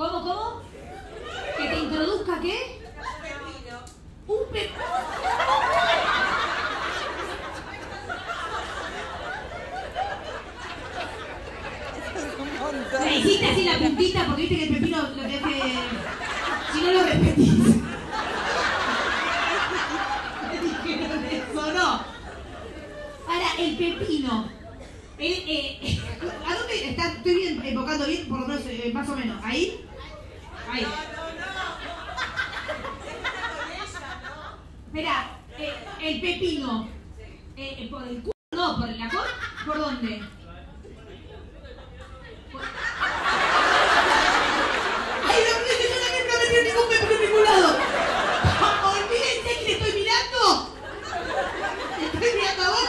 ¿Cómo, cómo? ¿Que te introduzca qué? Un pepino. Le hiciste así la puntita porque viste que el pepino lo que hace... Si no lo repetís. Me dijeron eso, no. Ahora, el pepino. ¿A dónde está? Estoy bien, enfocando bien, por lo menos, más o menos. ¿Ahí? Ahí. Mirá, el pepino. ¿Por el culo? No, por la cola. ¿Por dónde? Ay, no me dio ningún pepino en ningún lado. Olvídense que le estoy mirando. Le estoy mirando a vos.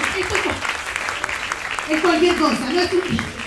así como es cualquier cosa, no es un...